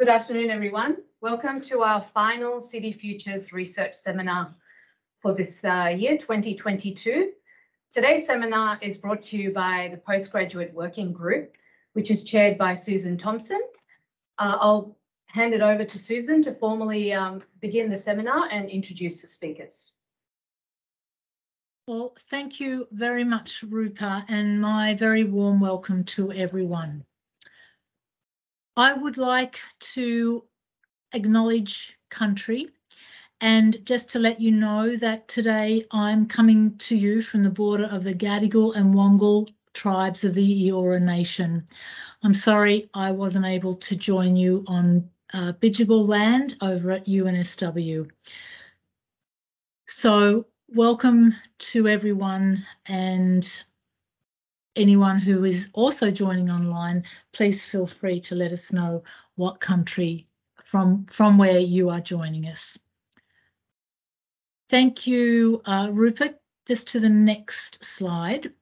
Good afternoon, everyone. Welcome to our final City Futures Research Seminar for this year, 2022. Today's seminar is brought to you by the Postgraduate Working Group, which is chaired by Susan Thompson. I'll hand it over to Susan to formally begin the seminar and introduce the speakers. Well, thank you very much, Rupa, and my very warm welcome to everyone. I would like to acknowledge country, and just to let you know that today I'm coming to you from the border of the Gadigal and Wangal tribes of the Eora Nation. I'm sorry I wasn't able to join you on Bidjigal land over at UNSW. So welcome to everyone, and anyone who is also joining online, please feel free to let us know what country from where you are joining us. Thank you, Rupa. Just to the next slide.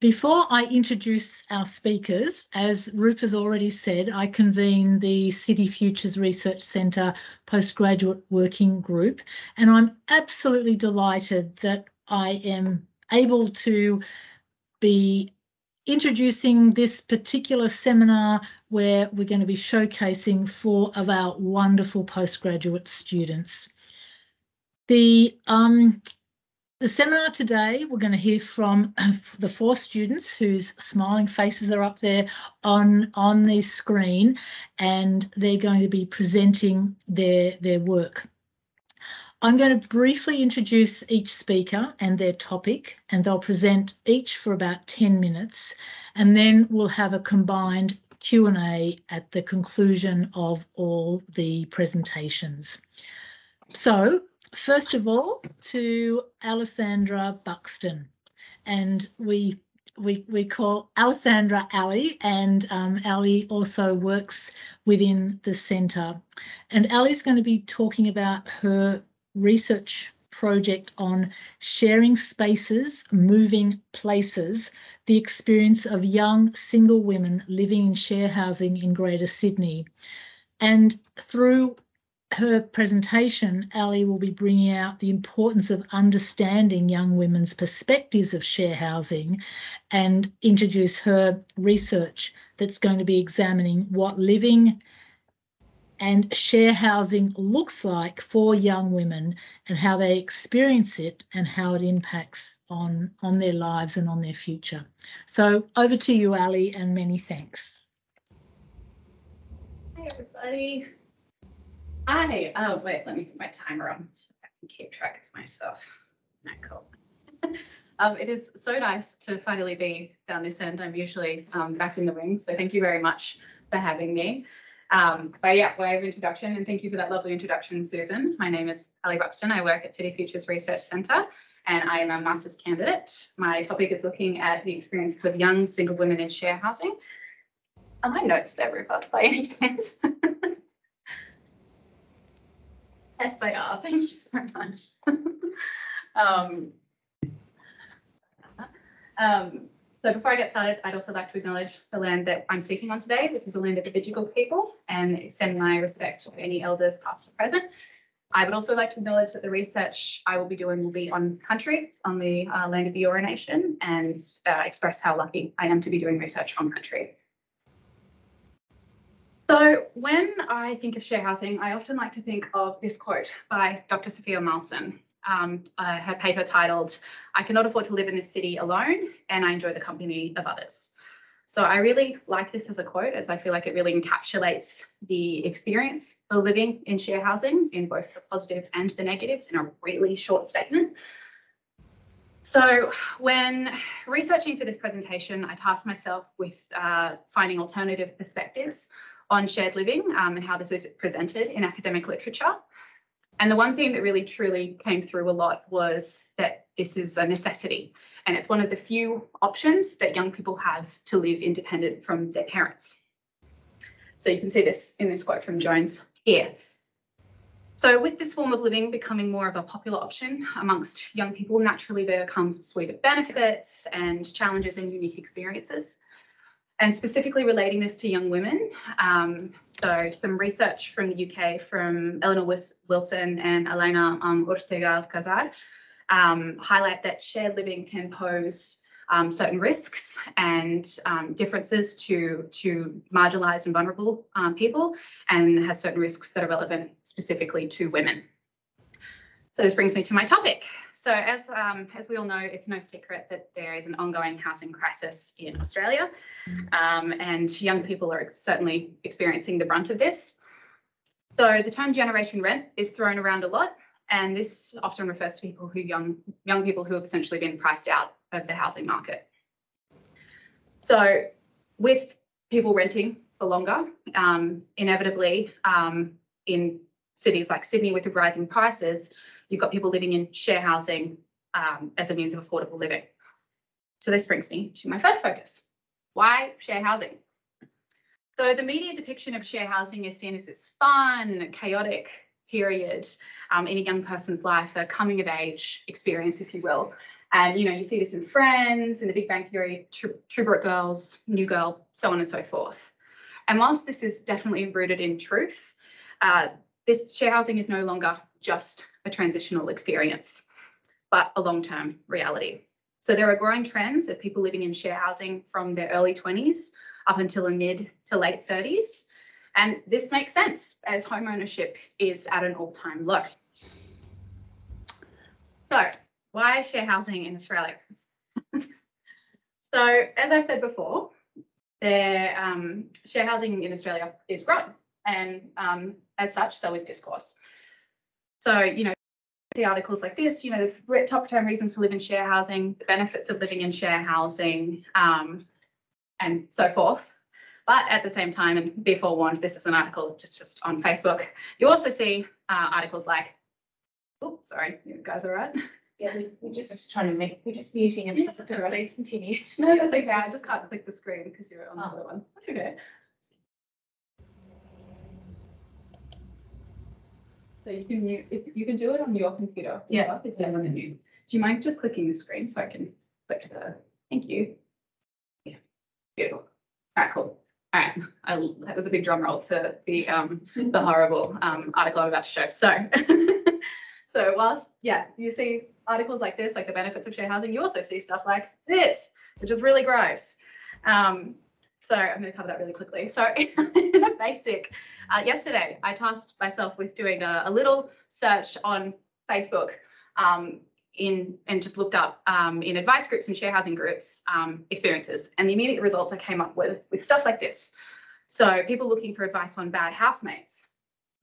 Before I introduce our speakers, as Rupa's already said, I convene the City Futures Research Centre Postgraduate Working Group, and I'm absolutely delighted that I am able to be introducing this particular seminar where we're going to be showcasing four of our wonderful postgraduate students. The seminar today, we're going to hear from the four students whose smiling faces are up there on the screen, and they're going to be presenting their work. I'm going to briefly introduce each speaker and their topic, and they'll present each for about 10 minutes, and then we'll have a combined Q&A at the conclusion of all the presentations. So, first of all, to Alessandra Buxton, and we call Alessandra Ali, and Ali also works within the centre, and Ali's going to be talking about her research project on sharing spaces, moving places, the experience of young single women living in share housing in Greater Sydney. And through her presentation, Ali will be bringing out the importance of understanding young women's perspectives of share housing, and introduce her research that's going to be examining what living and share housing looks like for young women and how they experience it and how it impacts on their lives and on their future. So over to you, Ali, and many thanks. Hi, everybody. Hi. Oh, wait, let me put my timer on so I can keep track of myself. Isn't that cool? It is so nice to finally be down this end. I'm usually back in the wing, so thank you very much for having me. By way of introduction, and thank you for that lovely introduction, Susan. My name is Ali Buxton. I work at City Futures Research Centre, and I am a master's candidate. My topic is looking at the experiences of young single women in share housing. Are my notes there, Rupa, by any chance? Yes, they are. Thank you so much. So before I get started, I'd also like to acknowledge the land that I'm speaking on today, which is the land of the Bidjigal people, and extend my respect to any elders past or present. I would also like to acknowledge that the research I will be doing will be on country, on the land of the Eora Nation, and express how lucky I am to be doing research on country. So when I think of share housing, I often like to think of this quote by Dr. Sophia Malson. Her paper titled, "I Cannot Afford to Live in This City Alone, and I Enjoy the Company of Others." So I really like this as a quote, as I feel like it really encapsulates the experience of living in share housing in both the positive and the negatives in a really short statement. So when researching for this presentation, I tasked myself with finding alternative perspectives on shared living and how this is presented in academic literature. And the one thing that really truly came through a lot was that this is a necessity, and it's one of the few options that young people have to live independent from their parents. So you can see this in this quote from Jones here. So with this form of living becoming more of a popular option amongst young people, naturally there comes a suite of benefits and challenges and unique experiences. and specifically relating this to young women. So some research from the UK from Eleanor Wilson and Elena Ortega-Alcazar highlight that shared living can pose certain risks and differences to marginalised and vulnerable people, and has certain risks that are relevant specifically to women. So this brings me to my topic. So as we all know, it's no secret that there is an ongoing housing crisis in Australia, and young people are certainly experiencing the brunt of this. So the term generation rent is thrown around a lot, and this often refers to people who young people who have essentially been priced out of the housing market. So with people renting for longer, inevitably in cities like Sydney with the rising prices, you've got people living in share housing as a means of affordable living. So this brings me to my first focus. Why share housing? So the media depiction of share housing is seen as this fun, chaotic period in a young person's life, a coming of age experience, if you will. And, you see this in Friends, in The Big Bang Theory, True Girls, New Girl, so on and so forth. And whilst this is definitely rooted in truth, this share housing is no longer just a transitional experience, but a long-term reality. So there are growing trends of people living in share housing from their early 20s up until the mid to late 30s. And this makes sense as home ownership is at an all-time low. So, why share housing in Australia? So, as I've said before, share housing in Australia is growing, and as such, so is discourse. So, the articles like this, the top 10 reasons to live in share housing, the benefits of living in share housing, and so forth. But at the same time, and be forewarned, this is an article just on Facebook. You also see articles like, oh, sorry, you guys are right. Yeah, we're just muting and just please continue. No, that's okay. I just can't click the screen because you're on the other one. That's okay. So you can mute, if you can do it on your computer. Yeah. If you're on the mute. Do you mind just clicking the screen so I can click the? Thank you. Yeah. Beautiful. All right. Cool. All right. That was a big drum roll to the horrible article I'm about to show. So. So whilst, yeah, you see articles like this, like the benefits of share housing, you also see stuff like this, which is really gross. So I'm going to cover that really quickly. So in a basic, yesterday I tasked myself with doing a little search on Facebook and just looked up in advice groups and share housing groups experiences. And the immediate results I came up with stuff like this. So people looking for advice on bad housemates.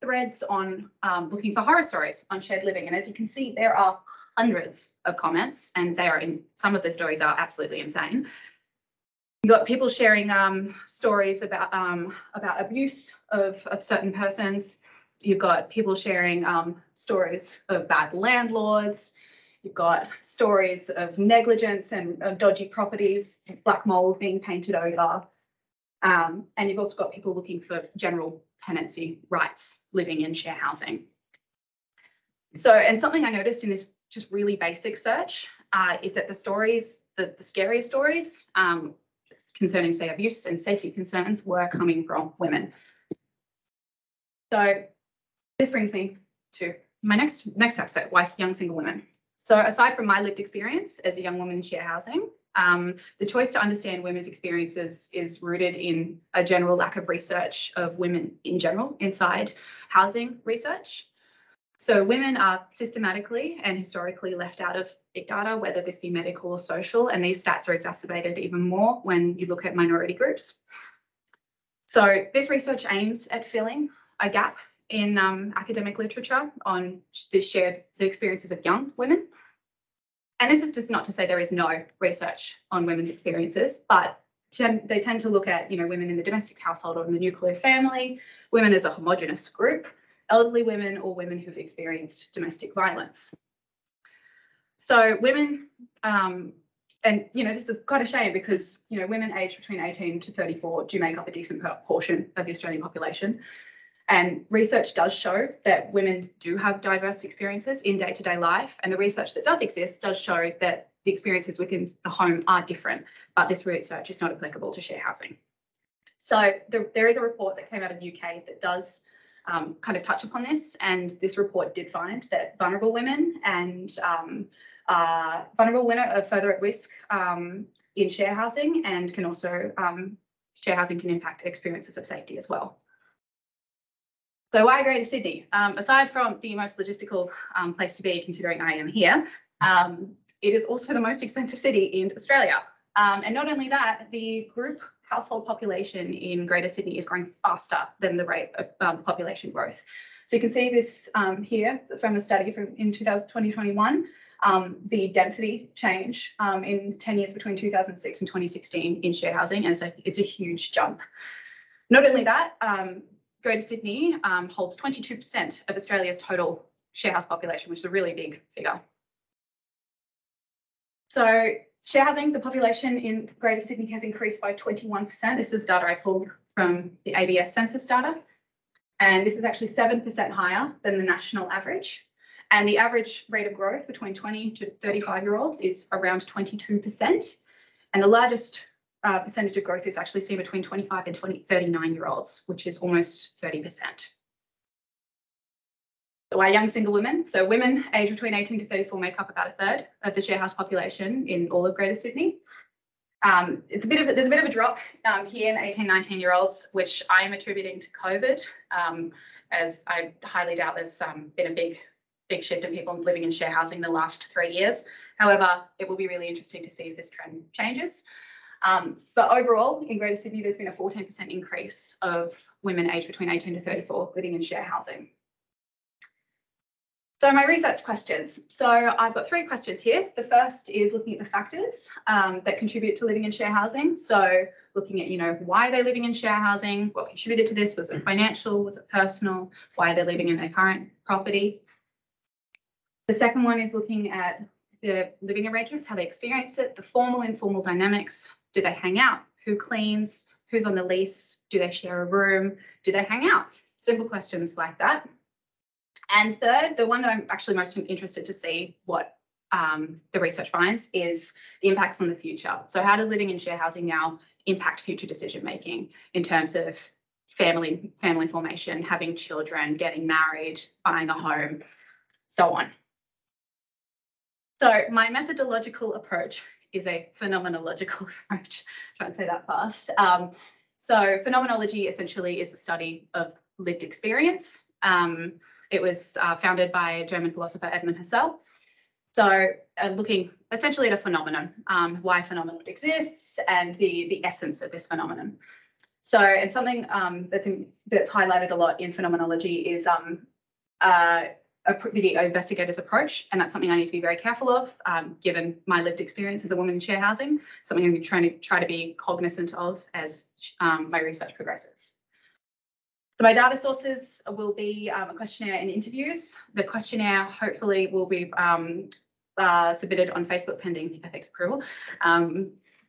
Threads on looking for horror stories on shared living, and as you can see, there are hundreds of comments, and they are in some of the stories are absolutely insane. You got people sharing stories about abuse of certain persons. You've got people sharing stories of bad landlords. You've got stories of negligence and dodgy properties, black mold being painted over. And you've also got people looking for general tenancy rights living in share housing. So, and something I noticed in this just really basic search is that the stories, the scarier stories concerning, say, abuse and safety concerns were coming from women. So this brings me to my next aspect, why young single women. So aside from my lived experience as a young woman in share housing, the choice to understand women's experiences is rooted in a general lack of research of women in general inside housing research. So women are systematically and historically left out of big data, whether this be medical or social, and these stats are exacerbated even more when you look at minority groups. So this research aims at filling a gap in academic literature on the experiences of young women. And this is just not to say there is no research on women's experiences, but they tend to look at, women in the domestic household or in the nuclear family, women as a homogenous group, elderly women or women who've experienced domestic violence. So women, and, this is quite a shame because, women aged between 18 to 34 do make up a decent portion of the Australian population. And research does show that women do have diverse experiences in day-to-day life, and the research that does exist does show that the experiences within the home are different, but this research is not applicable to share housing. So there is a report that came out of the UK that does kind of touch upon this, and this report did find that vulnerable women and vulnerable women are further at risk in share housing, and can also share housing can impact experiences of safety as well. So why Greater Sydney? Aside from the most logistical place to be, considering I am here, it is also the most expensive city in Australia. And not only that, the group household population in Greater Sydney is growing faster than the rate of population growth. So you can see this here from a study from in 2021, the density change in 10 years between 2006 and 2016 in share housing, and so it's a huge jump. Not only that, Greater Sydney holds 22% of Australia's total sharehouse population, which is a really big figure. So share housing, the population in Greater Sydney has increased by 21%. This is data I pulled from the ABS census data. And this is actually 7% higher than the national average. And the average rate of growth between 20 to 35-year-olds is around 22%. And the largest percentage of growth is actually seen between 25 and 39-year-olds, which is almost 30%. So our young single women, so women aged between 18 to 34 make up about a third of the share house population in all of Greater Sydney. There's a bit of a drop here in 18, 19-year-olds, which I am attributing to COVID, as I highly doubt there's been a big shift in people living in share housing the last 3 years. However, it will be really interesting to see if this trend changes. But overall, in Greater Sydney, there's been a 14% increase of women aged between 18 to 34 living in share housing. So my research questions. So I've got 3 questions here. The first is looking at the factors that contribute to living in share housing. So looking at, why they're living in share housing, what contributed to this, was it financial, was it personal, why they're living in their current property. The second one is looking at the living arrangements, how they experience it, the formal, informal dynamics. Do they hang out? Who cleans? Who's on the lease? Do they share a room? Do they hang out? Simple questions like that. And third, the one that I'm actually most interested to see what the research finds is the impacts on the future. So how does living in share housing now impact future decision making in terms of family formation, having children, getting married, buying a home, so on. So my methodological approach is a phenomenological approach. Try and say that fast. So phenomenology essentially is the study of lived experience. It was founded by German philosopher Edmund Husserl. So looking essentially at a phenomenon, why phenomenon exists, and the essence of this phenomenon. So, and something that's highlighted a lot in phenomenology is the investigator's approach, and that's something I need to be very careful of, given my lived experience as a woman in share housing, something I'm trying to be cognizant of as my research progresses. So my data sources will be a questionnaire and interviews. The questionnaire hopefully will be submitted on Facebook pending ethics approval,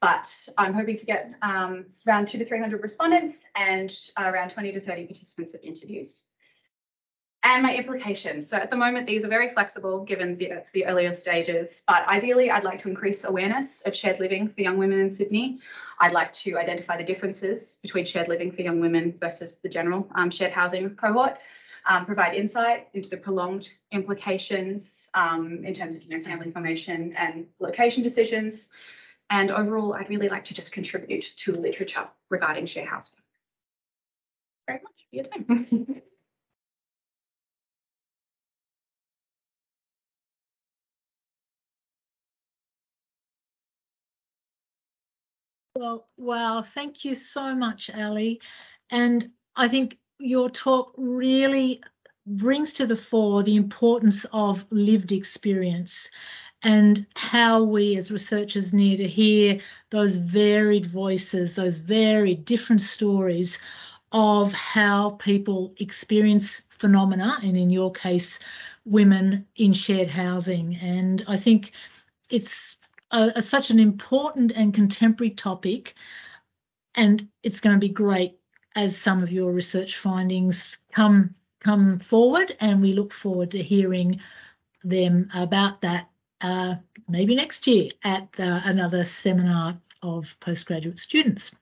but I'm hoping to get around 200 to 300 respondents and around 20 to 30 participants of interviews. And my implications. So at the moment, these are very flexible given it's the earlier stages, but ideally I'd like to increase awareness of shared living for young women in Sydney. I'd like to identify the differences between shared living for young women versus the general shared housing cohort, provide insight into the prolonged implications in terms of family formation and location decisions. And overall, I'd really like to just contribute to literature regarding share housing. Very much for your time. Well, wow, thank you so much, Ali. And I think your talk really brings to the fore the importance of lived experience and how we as researchers need to hear those varied voices, those varied different stories of how people experience phenomena, and in your case, women in shared housing. And I think it's such an important and contemporary topic, and it's going to be great as some of your research findings come forward, and we look forward to hearing them about that maybe next year at another seminar of postgraduate students.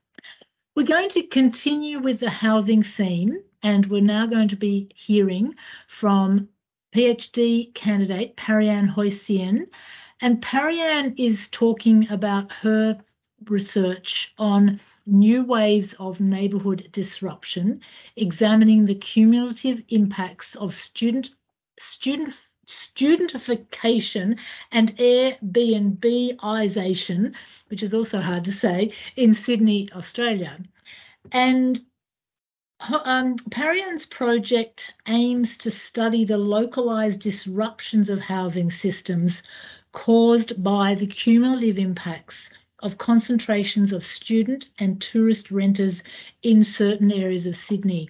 We're going to continue with the housing theme, and we're now going to be hearing from PhD candidate Parianne Hoseini, and Parianne is talking about her research on new waves of neighbourhood disruption, examining the cumulative impacts of studentification and Airbnb-isation, which is also hard to say, in Sydney, Australia. And Parianne's project aims to study the localised disruptions of housing systems caused by the cumulative impacts of concentrations of student and tourist renters in certain areas of Sydney.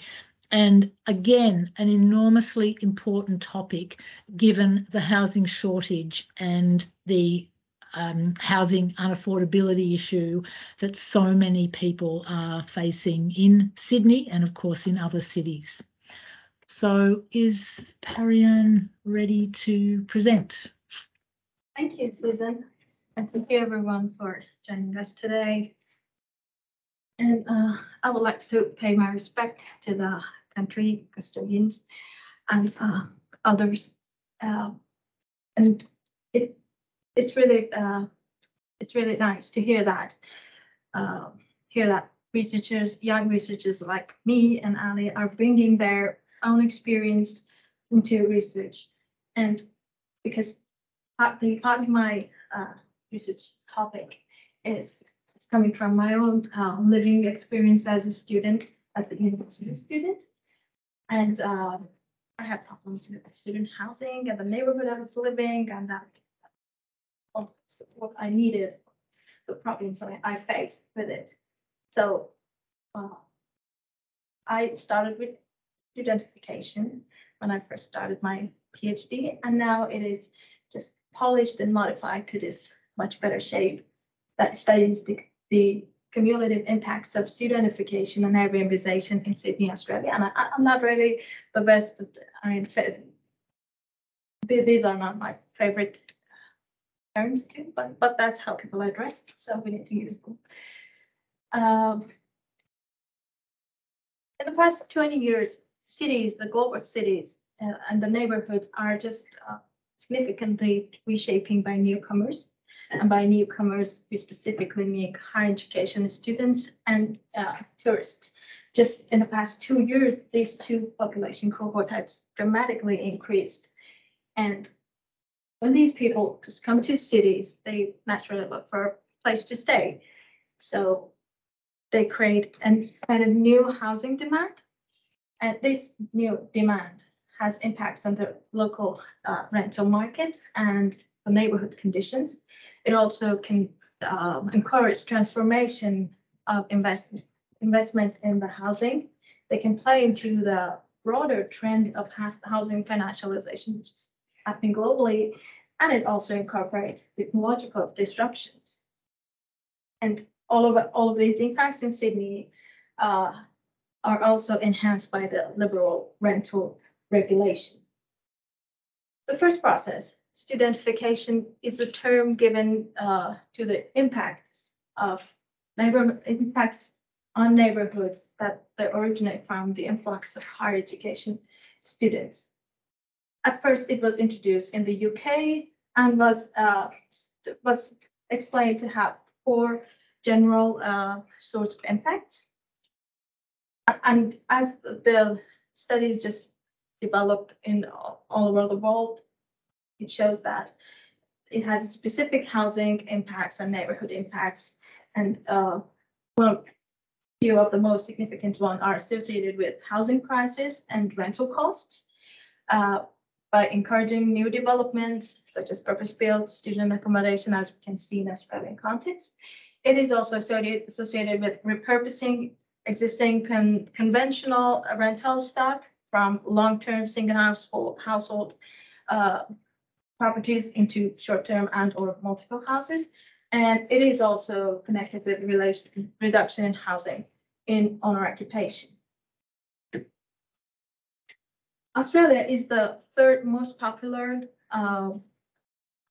And again, an enormously important topic given the housing shortage and the housing unaffordability issue that so many people are facing in Sydney and, of course, in other cities. So is Parianne ready to present? Thank you, Susan. And thank you everyone for joining us today. And I would like to pay my respect to the country, custodians and others. And it's really nice to hear that researchers, young researchers like me and Ali are bringing their own experience into research. And because part of my research topic is coming from my own living experience as a student, as a university student. And I had problems with student housing and the neighborhood I was living, and that what I needed, the problems I faced with it. So I started with studentification when I first started my PhD, and now it is just polished and modified to this much better shape that studies the cumulative impacts of studentification and Airbnbization in Sydney, Australia. And I'm not really the best, these are not my favorite terms too, but that's how people are dressed, so we need to use them. In the past 20 years, cities, the global cities and the neighborhoods are just significantly reshaping by newcomers. And by newcomers, we specifically mean higher education students and tourists. Just in the past 2 years, these two population cohorts have dramatically increased. And when these people just come to cities, they naturally look for a place to stay. So they create an kind of new housing demand. And this new demand has impacts on the local rental market and the neighborhood conditions. It also can encourage transformation of investments in the housing. They can play into the broader trend of housing financialization, which is happening globally, and it also incorporates technological disruptions. And all of these impacts in Sydney are also enhanced by the liberal rental regulation. The first process, studentification, is a term given to the impacts on neighborhoods that they originate from the influx of higher education students. At first, it was introduced in the UK and was explained to have four general sorts of impacts. And as the studies just developed in all over the world, it shows that it has specific housing impacts and neighborhood impacts, and well, few of the most significant ones are associated with housing prices and rental costs. By encouraging new developments such as purpose-built student accommodation, as we can see in Australian context, it is also associated with repurposing existing conventional rental stock from long-term single household properties into short-term and or multiple houses, and it is also connected with reduction in housing in owner occupation. Australia is the third most popular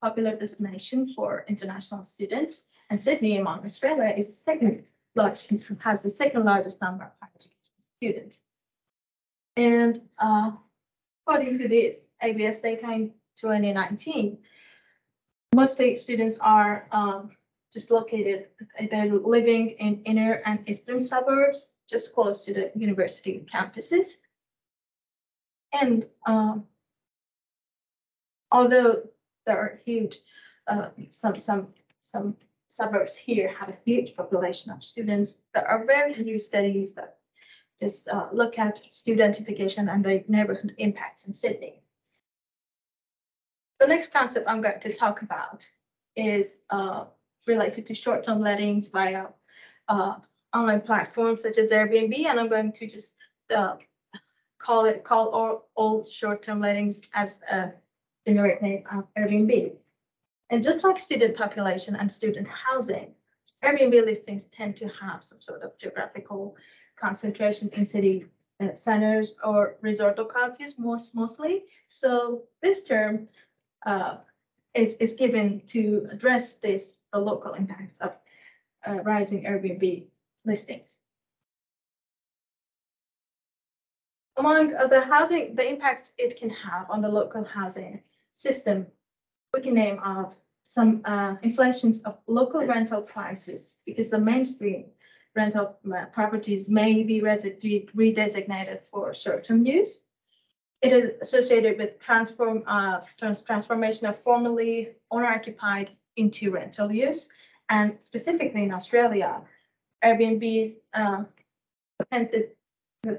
popular destination for international students, and Sydney among Australia is the second largest, has the second largest number of higher education students. And according to this ABS data in 2019, most state students are just located, they're living in inner and eastern suburbs, just close to the university campuses. And although there are huge, some suburbs here have a huge population of students, there are very few studies that just look at student identification and their neighborhood impacts in Sydney. The next concept I'm going to talk about is related to short-term lettings via online platforms such as Airbnb, and I'm going to just call all short-term lettings as a generic name of Airbnb. And just like student population and student housing, Airbnb listings tend to have some sort of geographical concentration in city centers or resort localities mostly. So this term is given to address this, the local impacts of rising Airbnb listings. Among the impacts it can have on the local housing system, we can name off some inflations of local rental prices, because the mainstream rental properties may be redesignated for short-term use. It is associated with transformation of formerly owner-occupied into rental use, and specifically in Australia, Airbnb's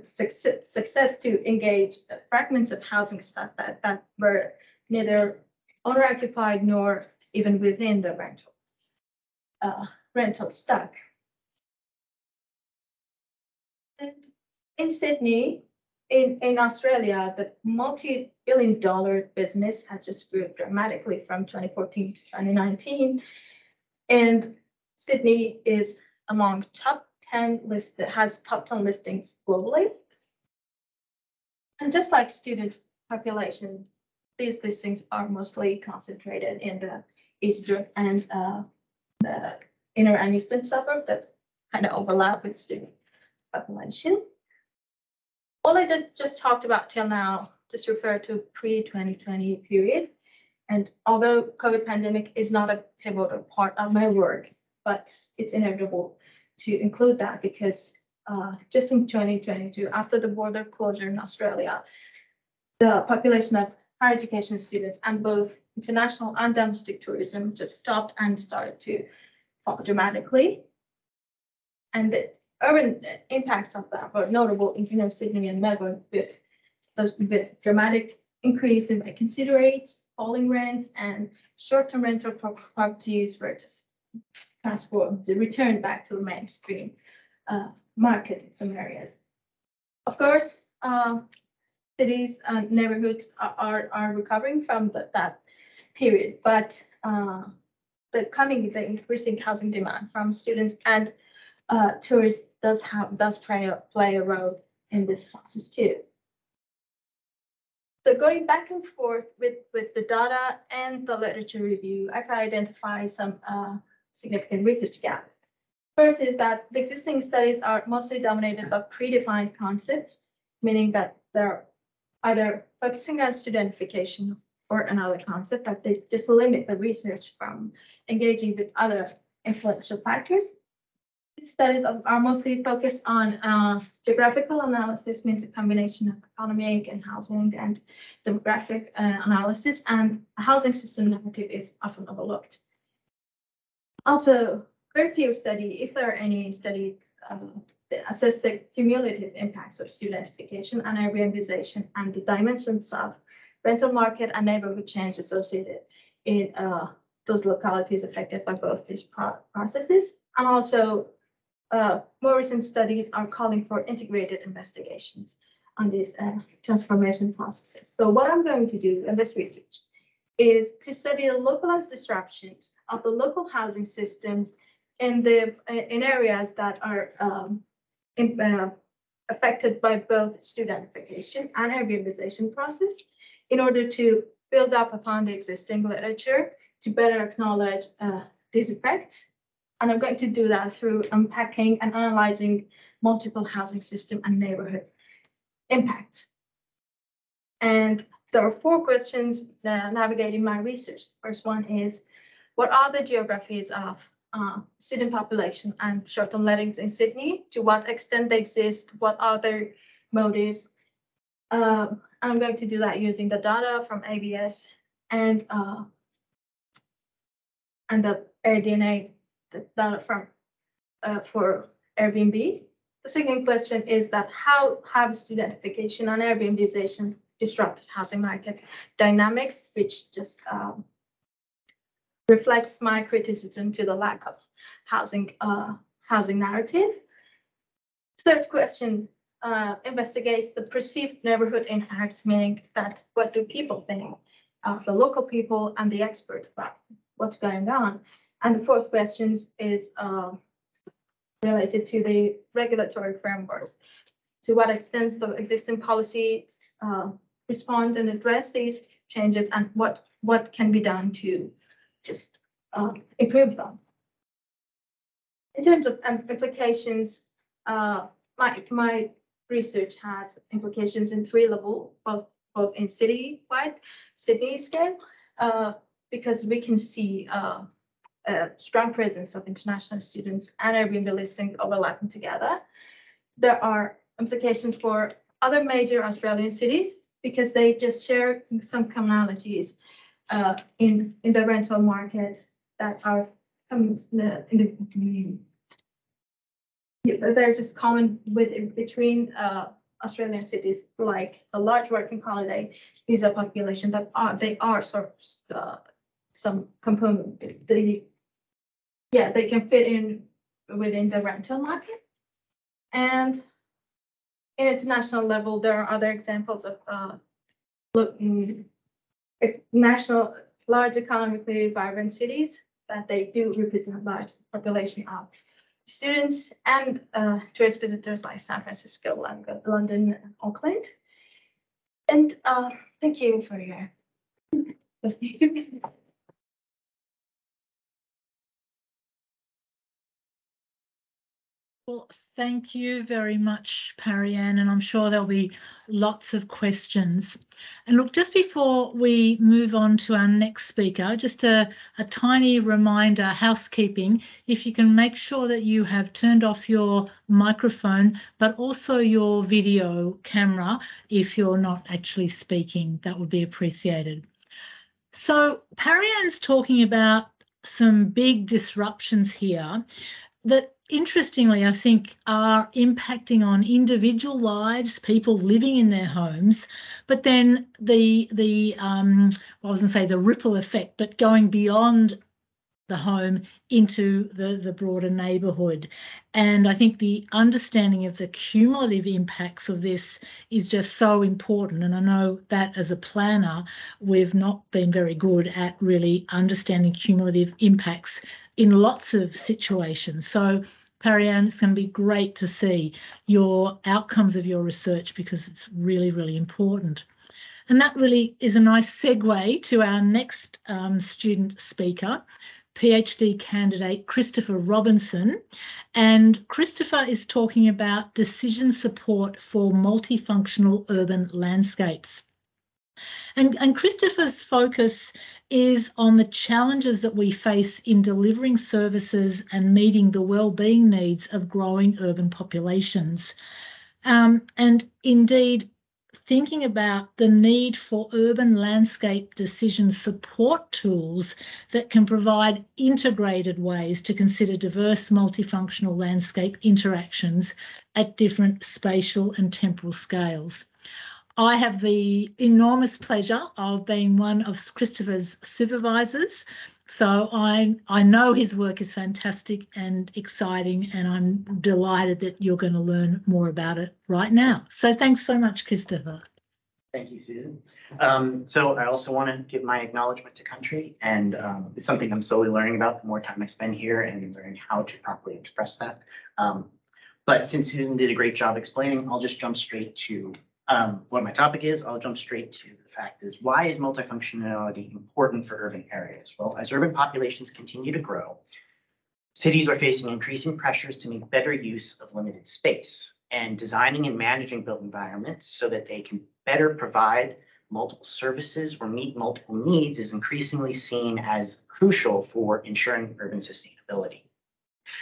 success to engage fragments of housing stock that were neither owner-occupied nor even within the rental stock. And in Sydney, in Australia, the multi-billion-dollar business has just grew dramatically from 2014 to 2019, and Sydney is among top 10 list that has top 10 listings globally. And just like student population, these listings are mostly concentrated in the eastern and the inner and eastern suburb that kind of overlap with student population. All I just talked about till now just refer to pre-2020 period. And although COVID pandemic is not a pivotal part of my work, but it's inevitable to include that because just in 2022, after the border closure in Australia, the population of higher education students and both international and domestic tourism just stopped and started to fall dramatically. And the urban impacts of that were notable in Sydney and Melbourne, with dramatic increase in vacancy rates, falling rents, and short-term rental properties were just transformed, returned back to the mainstream market in some areas. Of course, cities and neighborhoods are recovering from that period, but the increasing housing demand from students and tourists does play a role in this process too. So going back and forth with the data and the literature review, I can identify some significant research gaps. First is that the existing studies are mostly dominated by predefined concepts, meaning that they're either focusing on student identification or another concept, that they just limit the research from engaging with other influential factors. These studies are mostly focused on geographical analysis, means a combination of economic and housing and demographic analysis, and housing system narrative is often overlooked. Also, very few studies, if there are any studies, assess the cumulative impacts of student identification and Airbnbization and the dimensions of rental market and neighborhood change associated in those localities affected by both these processes. And also, more recent studies are calling for integrated investigations on these transformation processes. So what I'm going to do in this research is to study the localized disruptions of the local housing systems in areas that are affected by both student identification and Airbnbization process, in order to build up upon the existing literature to better acknowledge these effects. And I'm going to do that through unpacking and analysing multiple housing system and neighbourhood impacts. And there are four questions navigating my research. The first one is, what are the geographies of student population and short-term lettings in Sydney? To what extent they exist? What are their motives? I'm going to do that using the data from ABS and the AirDNA, the data from for Airbnb. The second question is that how have student identification and Airbnbization disrupted housing market dynamics, which just reflects my criticism to the lack of housing narrative. Third question investigates the perceived neighborhood impacts, meaning that what do people think, the local people and the expert, about what's going on. And the fourth question is related to the regulatory frameworks. To what extent the existing policies respond and address these changes, and what can be done to just improve them. In terms of implications, my research has implications in three levels, both in city-wide, Sydney scale, because we can see a strong presence of international students and Airbnb listings overlapping together. There are implications for other major Australian cities because they just share some commonalities in the rental market that are they're just common between Australian cities, like the large working holiday visa population that they are sort of some component. They can fit in within the rental market. And in international level, there are other examples of large economically vibrant cities that they do represent large population of students and tourist visitors like San Francisco, London, Auckland. And thank you for your listening. Well, thank you very much, Parianne, and I'm sure there'll be lots of questions. And look, just before we move on to our next speaker, just a tiny reminder, housekeeping, if you can make sure that you have turned off your microphone, but also your video camera if you're not actually speaking, that would be appreciated. So Parianne's talking about some big disruptions here that, interestingly, I think are impacting on individual lives, people living in their homes, but then I was going to say the ripple effect, but going beyond the home into the broader neighbourhood. And I think the understanding of the cumulative impacts of this is just so important. And I know that as a planner, we've not been very good at really understanding cumulative impacts in lots of situations. So Parianne, it's going to be great to see your outcomes of your research because it's really, really important. And that really is a nice segue to our next student speaker, PhD candidate Christopher Robinson. And Christopher is talking about decision support for multifunctional urban landscapes. And Christopher's focus is on the challenges that we face in delivering services and meeting the well-being needs of growing urban populations. And indeed, thinking about the need for urban landscape decision support tools that can provide integrated ways to consider diverse multifunctional landscape interactions at different spatial and temporal scales. I have the enormous pleasure of being one of Christopher's supervisors, so I know his work is fantastic and exciting, and I'm delighted that you're going to learn more about it right now. So thanks so much, Christopher. Thank you, Susan. So I also want to give my acknowledgement to country, and it's something I'm slowly learning about the more time I spend here and learning how to properly express that. But since Susan did a great job explaining, I'll just jump straight to what my topic is, I'll jump straight to the fact is, why is multifunctionality important for urban areas? Well, as urban populations continue to grow, cities are facing increasing pressures to make better use of limited space, and designing and managing built environments so that they can better provide multiple services or meet multiple needs is increasingly seen as crucial for ensuring urban sustainability.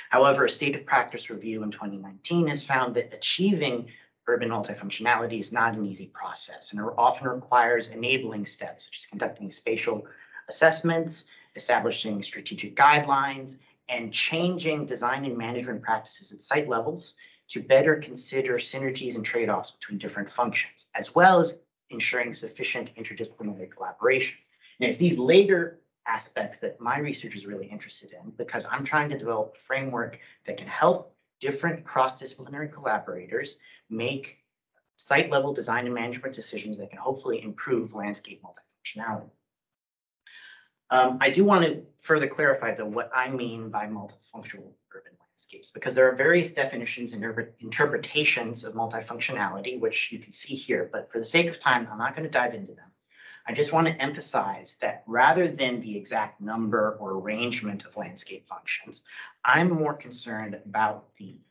However, a State of Practice review in 2019 has found that achieving urban multifunctionality is not an easy process, and it often requires enabling steps such as conducting spatial assessments, establishing strategic guidelines, and changing design and management practices at site levels to better consider synergies and trade-offs between different functions, as well as ensuring sufficient interdisciplinary collaboration. And it's these later aspects that my research is really interested in, because I'm trying to develop a framework that can help different cross-disciplinary collaborators make site-level design and management decisions that can hopefully improve landscape multifunctionality. I do want to further clarify, though, what I mean by multifunctional urban landscapes, because there are various definitions and urban interpretations of multifunctionality, which you can see here, but for the sake of time, I'm not going to dive into them. I just want to emphasize that rather than the exact number or arrangement of landscape functions, I'm more concerned about the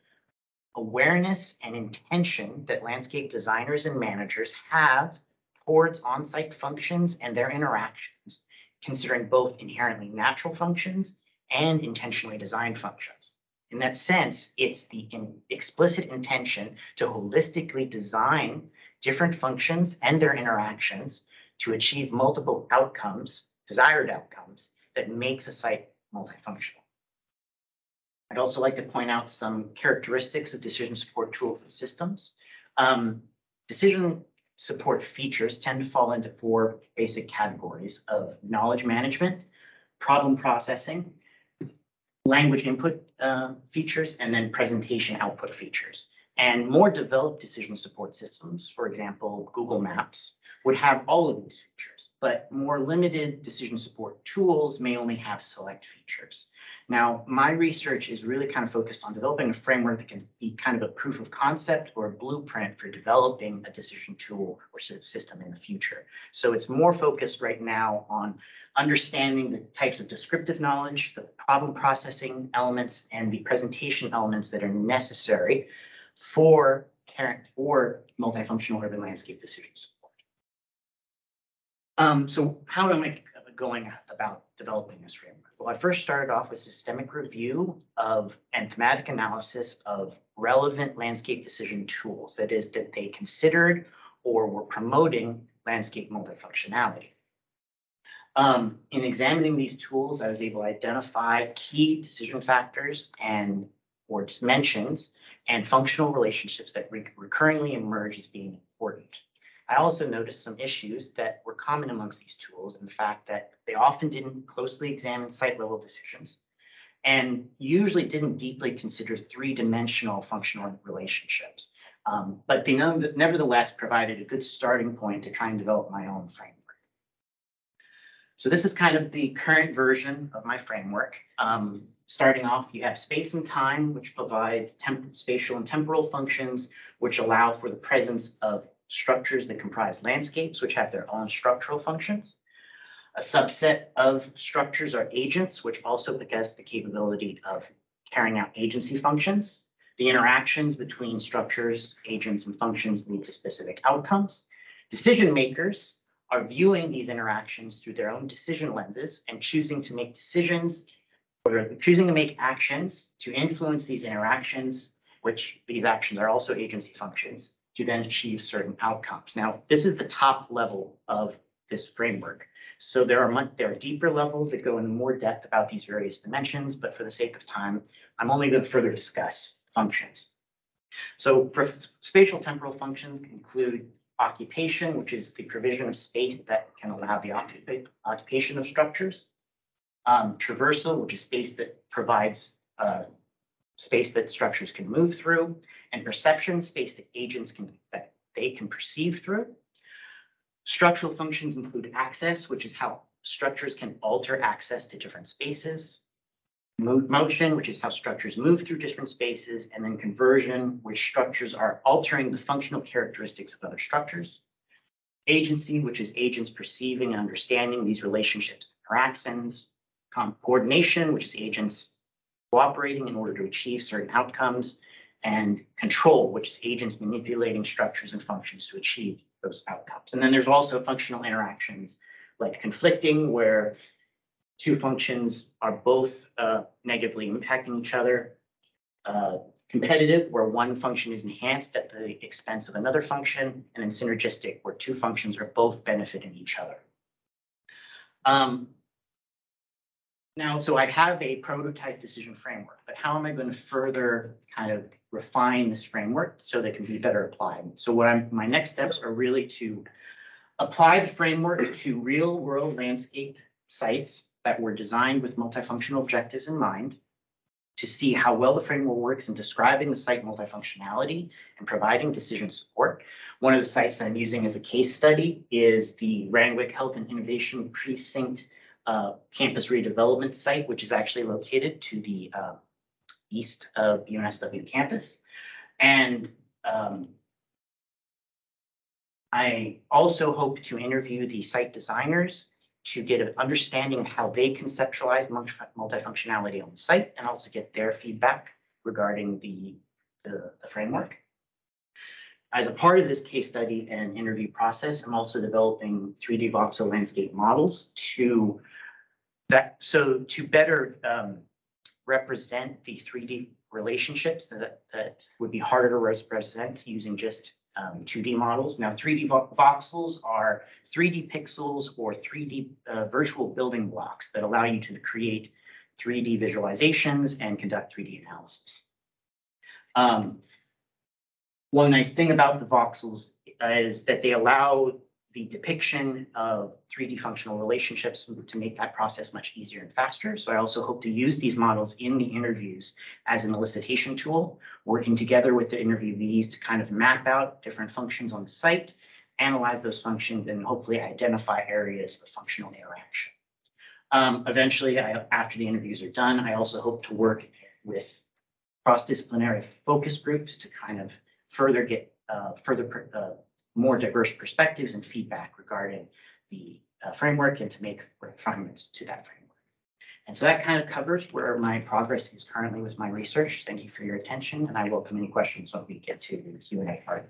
awareness and intention that landscape designers and managers have towards on-site functions and their interactions, considering both inherently natural functions and intentionally designed functions. In that sense, it's the explicit intention to holistically design different functions and their interactions to achieve multiple outcomes, desired outcomes, that makes a site multifunctional. I'd also like to point out some characteristics of decision support tools and systems. Decision support features tend to fall into four basic categories of knowledge management, problem processing, language input features, and then presentation output features. And more developed decision support systems, for example, Google Maps, would have all of these features, but more limited decision support tools may only have select features. Now, my research is really kind of focused on developing a framework that can be kind of a proof of concept or a blueprint for developing a decision tool or system in the future. So it's more focused right now on understanding the types of descriptive knowledge, the problem processing elements, and the presentation elements that are necessary for multifunctional urban landscape decisions. So how am I going about developing this framework? Well, I first started off with systemic review of and thematic analysis of relevant landscape decision tools. That is, that they considered or were promoting landscape multifunctionality. In examining these tools, I was able to identify key decision factors and or dimensions and functional relationships that recurringly emerge as being important. I also noticed some issues that were common amongst these tools, and the fact that they often didn't closely examine site-level decisions and usually didn't deeply consider three-dimensional functional relationships. But they nevertheless provided a good starting point to try and develop my own framework. So this is kind of the current version of my framework. Starting off, you have space and time, which provides spatial and temporal functions, which allow for the presence of structures that comprise landscapes, which have their own structural functions. A subset of structures are agents, which also possess the capability of carrying out agency functions. The interactions between structures, agents, and functions lead to specific outcomes. Decision makers are viewing these interactions through their own decision lenses and choosing to make decisions, or choosing to make actions to influence these interactions, which these actions are also agency functions, to then achieve certain outcomes. Now, this is the top level of this framework. So there are deeper levels that go in more depth about these various dimensions, but for the sake of time, I'm only going to further discuss functions. So spatial temporal functions include occupation, which is the provision of space that can allow the occupation of structures. Traversal, which is space that provides space that structures can move through, and perception, space that agents that they can perceive through. Structural functions include access, which is how structures can alter access to different spaces. motion, which is how structures move through different spaces, and then conversion, which structures are altering the functional characteristics of other structures. Agency, which is agents perceiving and understanding these relationships and interactions. Coordination, which is agents cooperating in order to achieve certain outcomes. And control, which is agents manipulating structures and functions to achieve those outcomes. And then there's also functional interactions like conflicting, where two functions are both negatively impacting each other. Competitive, where one function is enhanced at the expense of another function, and then synergistic, where two functions are both benefiting each other. Now, so I have a prototype decision framework, but how am I going to further kind of refine this framework so that it can be better applied? So what my next steps are really to apply the framework to real world landscape sites that were designed with multifunctional objectives in mind, to see how well the framework works in describing the site multifunctionality and providing decision support. One of the sites that I'm using as a case study is the Randwick Health and Innovation Precinct campus redevelopment site, which is actually located to the east of UNSW campus. And I also hope to interview the site designers to get an understanding of how they conceptualize multifunctionality on the site, and also get their feedback regarding the framework. As a part of this case study and interview process, I'm also developing 3D voxel landscape models to better represent the 3D relationships that would be harder to represent using just 2D models. Now, 3D voxels are 3D pixels or 3D virtual building blocks that allow you to create 3D visualizations and conduct 3D analysis. One nice thing about the voxels is that they allow the depiction of 3D functional relationships to make that process much easier and faster. So I also hope to use these models in the interviews as an elicitation tool, working together with the interviewees to kind of map out different functions on the site, analyze those functions, and hopefully identify areas of functional interaction. Eventually, after the interviews are done, I also hope to work with cross-disciplinary focus groups to kind of further get more diverse perspectives and feedback regarding the framework, and to make refinements to that framework. And so that kind of covers where my progress is currently with my research. Thank you for your attention, and I welcome any questions when we get to the Q&A part.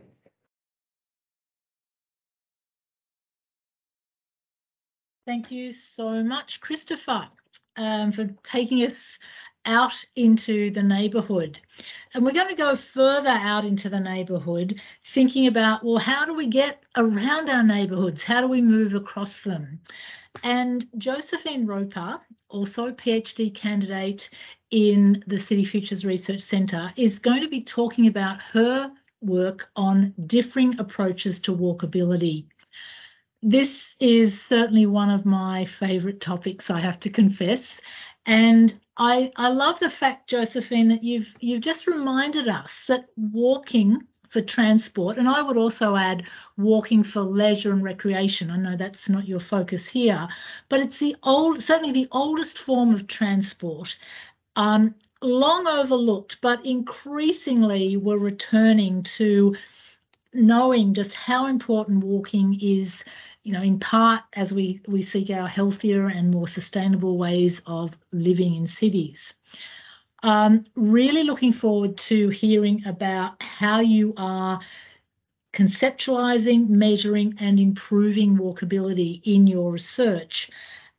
Thank you so much, Christopher, for taking us out into the neighbourhood. And we're going to go further out into the neighbourhood, thinking about, well, how do we get around our neighbourhoods? How do we move across them? And Josephine Roper, also PhD candidate in the City Futures Research Centre, is going to be talking about her work on differing approaches to walkability. This is certainly one of my favourite topics, I have to confess. And I love the fact, Josephine, that you've just reminded us that walking for transport, and I would also add walking for leisure and recreation. I know that's not your focus here, but it's certainly the oldest form of transport, long overlooked, but increasingly we're returning to knowing just how important walking is, you know, in part as we seek our healthier and more sustainable ways of living in cities. Really looking forward to hearing about how you are conceptualizing, measuring and improving walkability in your research.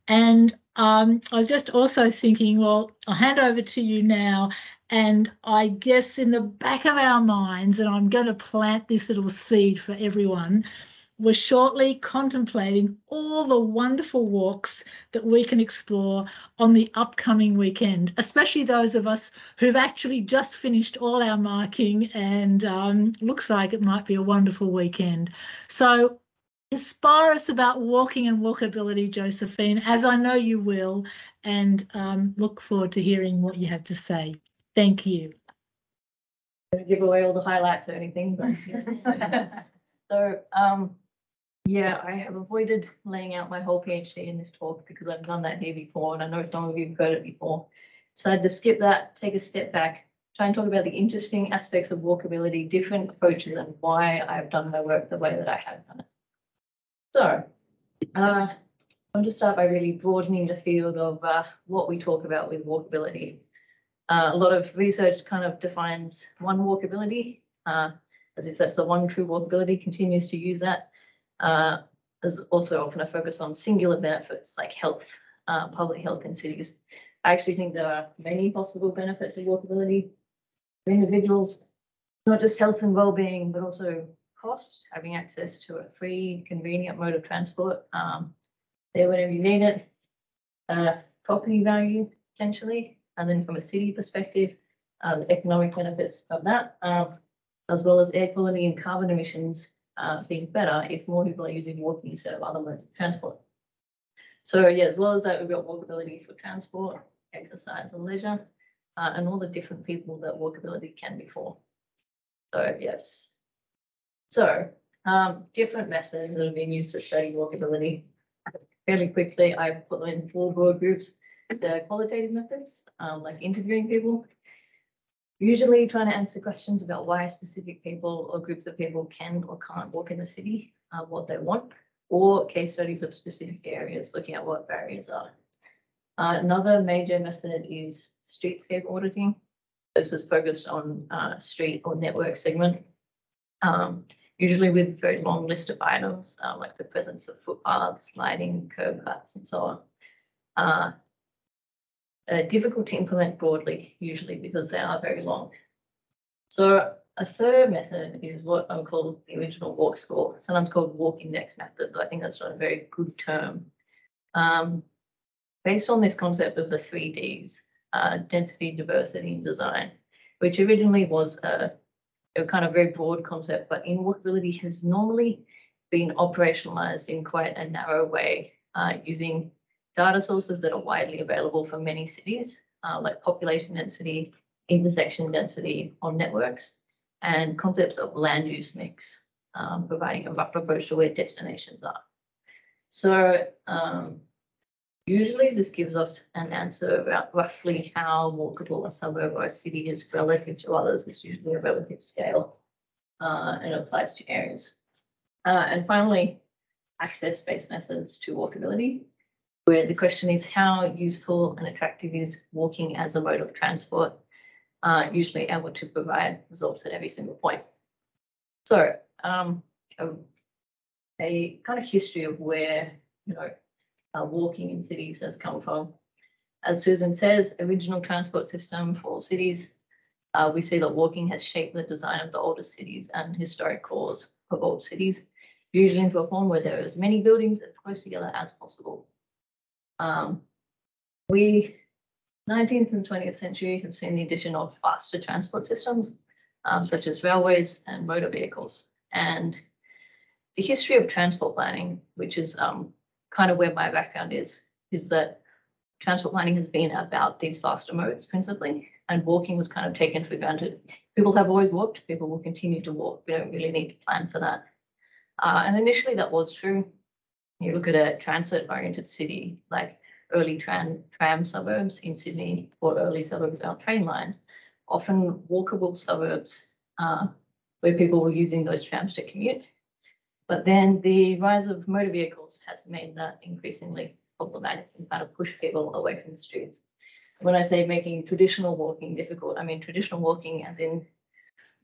And I was just also thinking, well, I'll hand over to you now. And I guess in the back of our minds, and I'm going to plant this little seed for everyone, we're shortly contemplating all the wonderful walks that we can explore on the upcoming weekend, especially those of us who've actually just finished all our marking, and looks like it might be a wonderful weekend. So inspire us about walking and walkability, Josephine, as I know you will, and look forward to hearing what you have to say. Thank you. Don't give away all the highlights or anything. But so, yeah, I have avoided laying out my whole PhD in this talk because I've done that here before, and I know some of you have heard it before. So I had to skip that, take a step back, try and talk about the interesting aspects of walkability, different approaches, and why I've done my work the way that I have done it. So I want to start by really broadening the field of what we talk about with walkability. A lot of research kind of defines one walkability as if that's the one true walkability, continues to use that. There's also often a focus on singular benefits like health, public health in cities. I actually think there are many possible benefits of walkability for individuals, not just health and well-being, but also cost, having access to a free, convenient mode of transport there whenever you need it, property value potentially, and then from a city perspective, the economic benefits of that, as well as air quality and carbon emissions being better if more people are using walking instead of other modes of transport. So yeah, as well as that, we've got walkability for transport, exercise and leisure, and all the different people that walkability can be for. So yes. So different methods that have been used to study walkability. Fairly quickly, I put them in four broad groups. The qualitative methods, like interviewing people, usually trying to answer questions about why specific people or groups of people can or can't walk in the city, what they want, or case studies of specific areas, looking at what barriers are. Another major method is streetscape auditing. This is focused on street or network segment, usually with a very long list of items, like the presence of footpaths, lighting, curb cuts, and so on. Difficult to implement broadly, usually because they are very long. So a third method is what I call the original walk score, sometimes called walk index method, but I think that's not a very good term. Based on this concept of the 3 Ds, density, diversity, and design, which originally was a kind of very broad concept, but in walkability has normally been operationalized in quite a narrow way using data sources that are widely available for many cities, like population density, intersection density on networks, and concepts of land use mix, providing a rough approach to where destinations are. So usually this gives us an answer about roughly how walkable a suburb or a city is relative to others. It's usually a relative scale and applies to areas. And finally, access-based methods to walkability, where the question is how useful and attractive is walking as a mode of transport, usually able to provide results at every single point. So a kind of history of where, you know, walking in cities has come from. As Susan says, original transport system for all cities, we see that walking has shaped the design of the oldest cities and historic cores of old cities, usually into a form where there are as many buildings as close together as possible. We 19th and 20th century have seen the addition of faster transport systems, such as railways and motor vehicles. And the history of transport planning, which is kind of where my background is that transport planning has been about these faster modes principally, and walking was kind of taken for granted. People have always walked, people will continue to walk. We don't really need to plan for that. And initially that was true. You look at a transit-oriented city, like early tram suburbs in Sydney or early suburbs around train lines, often walkable suburbs where people were using those trams to commute. But then the rise of motor vehicles has made that increasingly problematic and kind of push people away from the streets. When I say making traditional walking difficult, I mean traditional walking as in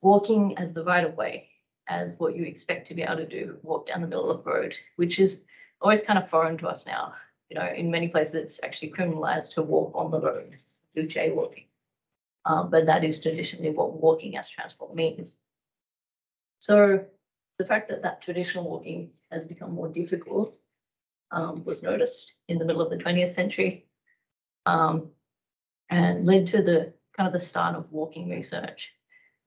walking as the right of way, as what you expect to be able to do, walk down the middle of the road, which is always kind of foreign to us now. You know, in many places, it's actually criminalized to walk on the road, do jaywalking. But that is traditionally what walking as transport means. So the fact that that traditional walking has become more difficult was noticed in the middle of the 20th century and led to the kind of the start of walking research.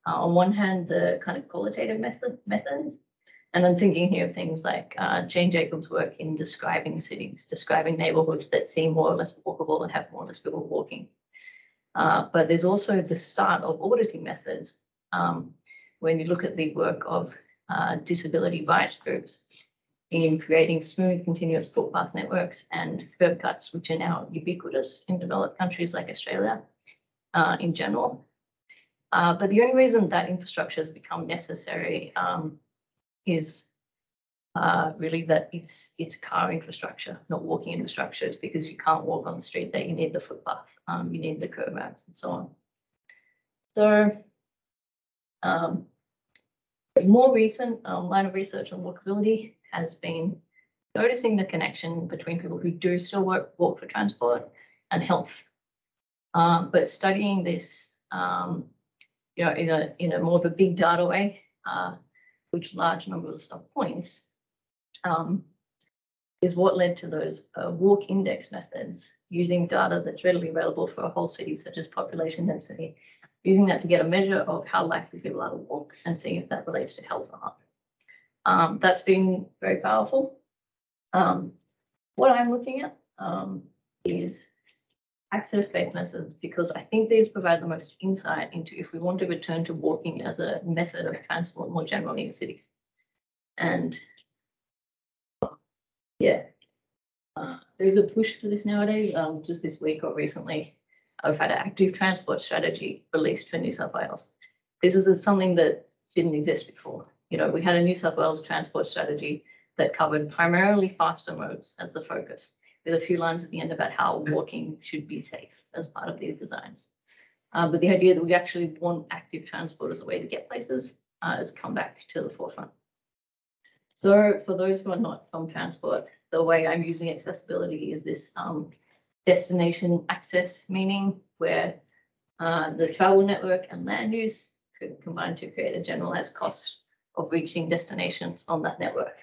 On one hand, the kind of qualitative methods, and I'm thinking here of things like Jane Jacobs' work in describing cities, describing neighborhoods that seem more or less walkable and have more or less people walking. But there's also the start of auditing methods when you look at the work of disability rights groups in creating smooth, continuous footpath networks and curb cuts, which are now ubiquitous in developed countries like Australia, in general. But the only reason that infrastructure has become necessary is really that it's car infrastructure, not walking infrastructure. It's because you can't walk on the street there. You need the footpath, you need the curb ramps and so on. So a more recent line of research on walkability has been noticing the connection between people who do still walk for transport and health. But studying this you know, in a more of a big data way, which large numbers of points, is what led to those walk index methods, using data that's readily available for a whole city, such as population density, using that to get a measure of how likely people are to walk and seeing if that relates to health or not. That's been very powerful. What I'm looking at is access-based methods, because I think these provide the most insight into if we want to return to walking as a method of transport more generally in cities. And yeah, there's a push for this nowadays. Just this week or recently, I've had an active transport strategy released for New South Wales. This is something that didn't exist before. You know, we had a New South Wales transport strategy that covered primarily faster modes as the focus, with a few lines at the end about how walking should be safe as part of these designs. But the idea that we actually want active transport as a way to get places has come back to the forefront. So for those who are not from transport, the way I'm using accessibility is this destination access, meaning where the travel network and land use could combine to create a generalized cost of reaching destinations on that network.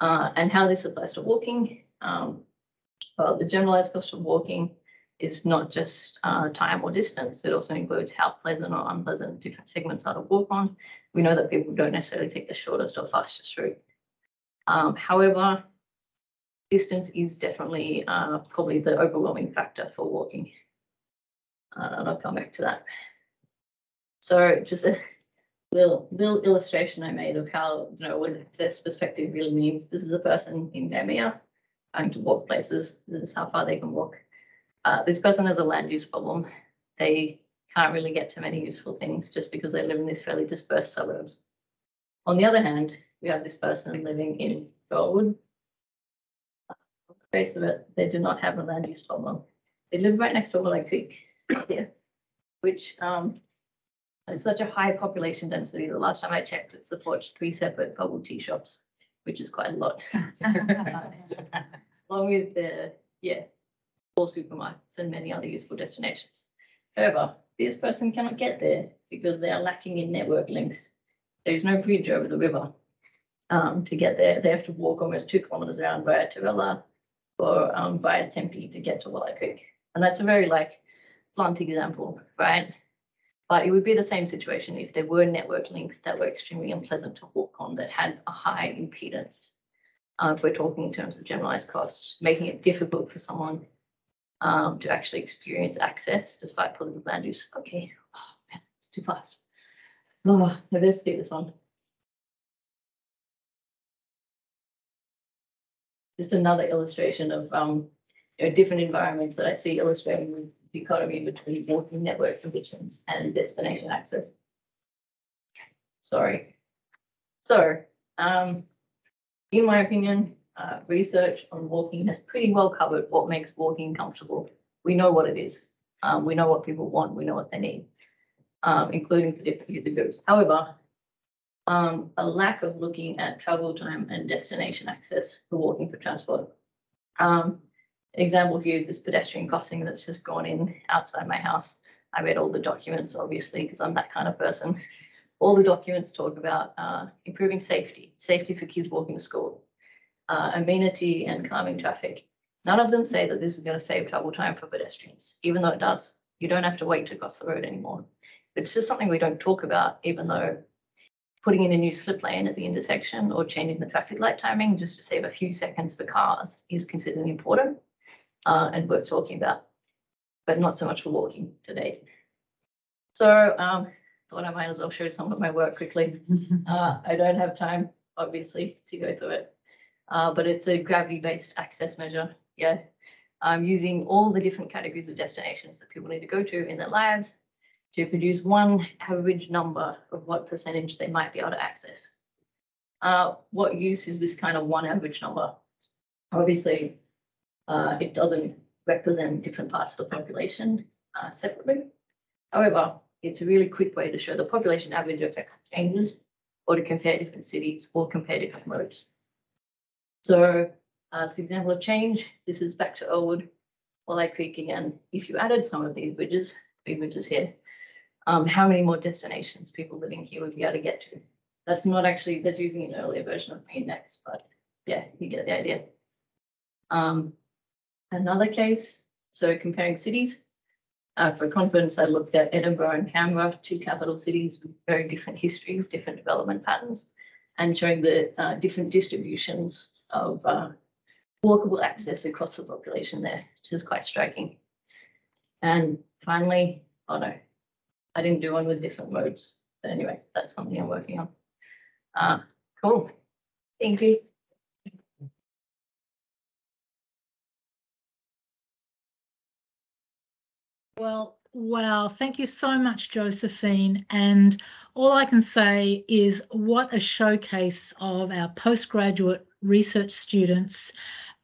And how this applies to walking, well, the generalized cost of walking is not just time or distance, it also includes how pleasant or unpleasant different segments are to walk on. We know that people don't necessarily take the shortest or fastest route. However, distance is definitely probably the overwhelming factor for walking. And I'll come back to that. So just a little illustration I made of how, you know, what an access perspective really means. This is a person in their mirror trying to walk places. This is how far they can walk. This person has a land use problem. They can't really get to many useful things just because they live in these fairly dispersed suburbs. On the other hand, we have this person living in Goldwood. On the face of it, they do not have a land use problem. They live right next to Willow Creek here, which is such a high population density. The last time I checked, it supports 3 separate bubble tea shops, which is quite a lot, along with the, yeah, 4 supermarkets and many other useful destinations. However, this person cannot get there because they are lacking in network links. There is no bridge over the river to get there. They have to walk almost 2 kilometres around via Torella or via Tempe to get to Willow Creek. And that's a very, like, blunt example, right? But it would be the same situation if there were network links that were extremely unpleasant to walk on, that had a high impedance. If we're talking in terms of generalized costs, making it difficult for someone to actually experience access despite positive land use. Okay, oh man, it's too fast. Oh, let's do this one. Just another illustration of you know, different environments that I see illustrating with dichotomy between walking network conditions and destination access. Sorry. So, in my opinion, research on walking has pretty well covered what makes walking comfortable. We know what it is. We know what people want. We know what they need, including for different user groups. However, a lack of looking at travel time and destination access for walking for transport. Example here is this pedestrian crossing that's just gone in outside my house. I read all the documents, obviously, because I'm that kind of person. All the documents talk about improving safety for kids walking to school, amenity and calming traffic. None of them say that this is going to save travel time for pedestrians, even though it does. You don't have to wait to cross the road anymore. It's just something we don't talk about, even though putting in a new slip lane at the intersection or changing the traffic light timing just to save a few seconds for cars is considered important. And worth talking about, but not so much for walking today. So thought I might as well show some of my work quickly. I don't have time, obviously, to go through it, but it's a gravity-based access measure. Yeah, using all the different categories of destinations that people need to go to in their lives to produce one average number of what percentage they might be able to access. What use is this kind of one average number? Obviously, it doesn't represent different parts of the population separately. However, it's a really quick way to show the population average of changes or to compare different cities or compare different modes. So this example of change, this is back to Elwood, Walleye Creek again. If you added some of these bridges, three bridges here, how many more destinations people living here would be able to get to? That's not actually, that's using an earlier version of PNext, but yeah, you get the idea. Another case, so comparing cities. For conference, I looked at Edinburgh and Canberra, two capital cities with very different histories, different development patterns, and showing the different distributions of walkable access across the population there, which is quite striking. And finally, oh no, I didn't do one with different modes. But anyway, that's something I'm working on. Cool. Thank you. Well, wow. Thank you so much, Josephine. And all I can say is what a showcase of our postgraduate research students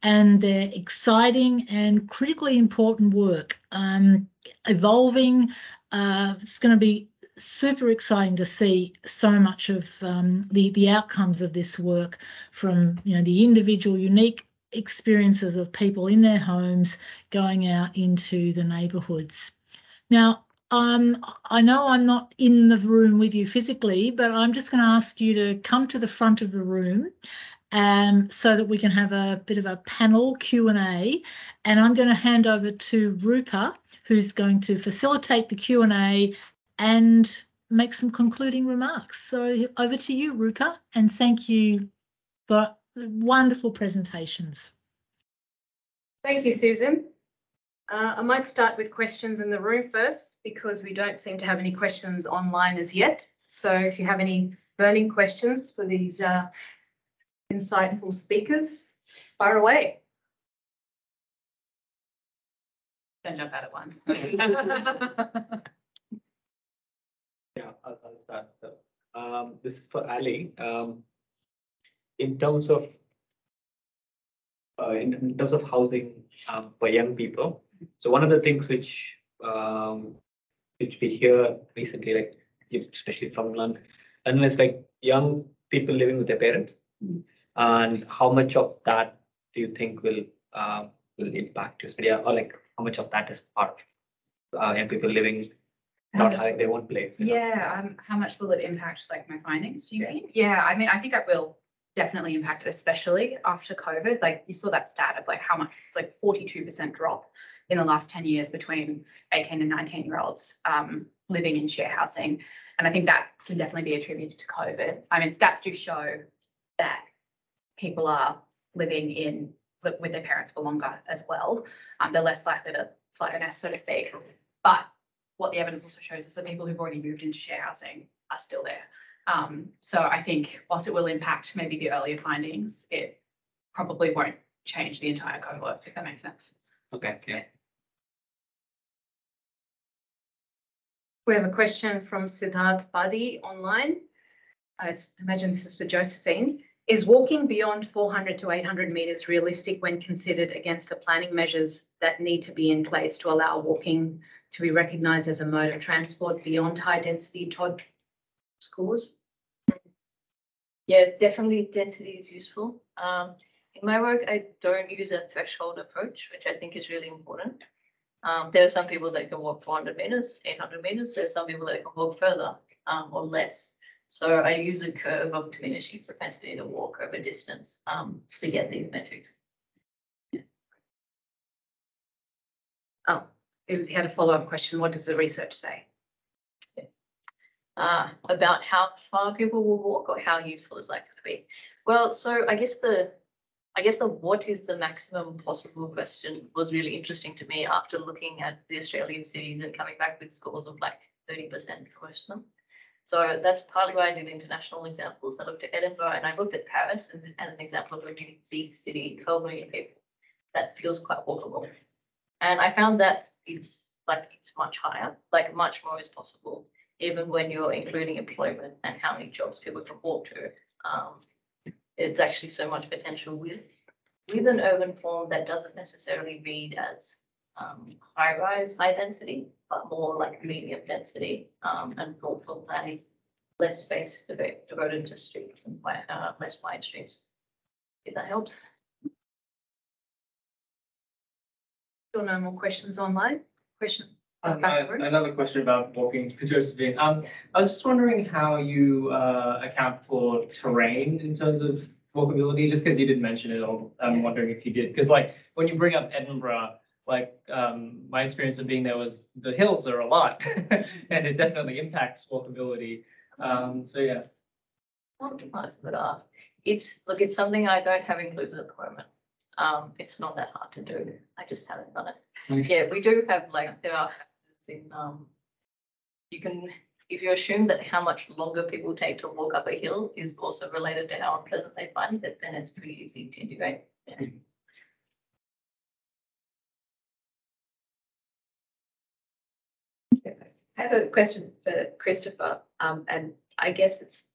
and their exciting and critically important work. Evolving, it's going to be super exciting to see so much of the outcomes of this work from, you know, the individual unique experiences of people in their homes going out into the neighbourhoods. Now, I know I'm not in the room with you physically, but I'm just going to ask you to come to the front of the room so that we can have a bit of a panel Q&A. And I'm going to hand over to Rupa, who's going to facilitate the Q&A and make some concluding remarks. So over to you, Rupa, and thank you for wonderful presentations. Thank you, Susan. I might start with questions in the room first, because we don't seem to have any questions online as yet. So if you have any burning questions for these insightful speakers, fire away. Don't jump out at once. Yeah, I'll start. This is for Ali. In terms of housing for young people, so one of the things which we hear recently, like especially from London, is like young people living with their parents, and how much of that do you think will impact your study, or like how much of that is part of young people living not having their own place? Yeah, how much will it impact like my findings? Do you mean? Yeah, I mean I think it will. Definitely impacted, especially after COVID. Like you saw that stat of like how much, it's like 42% drop in the last 10 years between 18 and 19-year-olds living in share housing. And I think that can definitely be attributed to COVID. I mean, stats do show that people are living in with their parents for longer as well. They're less likely to fly a nest, so to speak. But what the evidence also shows is that people who've already moved into share housing are still there. So I think whilst it will impact maybe the earlier findings, it probably won't change the entire cohort, if that makes sense. Okay, yeah. We have a question from Siddharth Badi online. I imagine this is for Josephine. Is walking beyond 400 to 800 metres realistic when considered against the planning measures that need to be in place to allow walking to be recognised as a mode of transport beyond high density TOD scores? Yeah, definitely density is useful. In my work, I don't use a threshold approach, which I think is really important. There are some people that can walk 400 metres, 800 metres. There's some people that can walk further or less. So I use a curve of diminishing propensity to walk over distance to get these metrics. Yeah. Oh, he had a follow-up question. What does the research say? About how far people will walk or how useful is that going to be? Well, so I guess the what is the maximum possible question was really interesting to me after looking at the Australian cities and coming back with scores of like 30% for most of them. So that's partly why I did international examples. I looked at Edinburgh and I looked at Paris as an example of a really big city, 12 million people. that feels quite walkable. And I found that it's much higher, like much more is possible, even when you're including employment and how many jobs people can walk to. It's actually so much potential with an urban form that doesn't necessarily read as high rise, high density, but more like medium density and thoughtful planning, less space devoted to streets and less wide streets. If that helps. Still no more questions online. Question. Another question about walking, Josephine. I was just wondering how you account for terrain in terms of walkability, just because you didn't mention it all. I'm wondering if you did, because like when you bring up Edinburgh, like my experience of being there was the hills are a lot and it definitely impacts walkability. So yeah. It's something I don't have included at the moment. It's not that hard to do. I just haven't done it. Yeah, we do have like there are factors in you can if you assume that how much longer people take to walk up a hill is also related to how unpleasant they find it, then it's pretty easy to integrate. Yeah. I have a question for Christopher, and I guess it's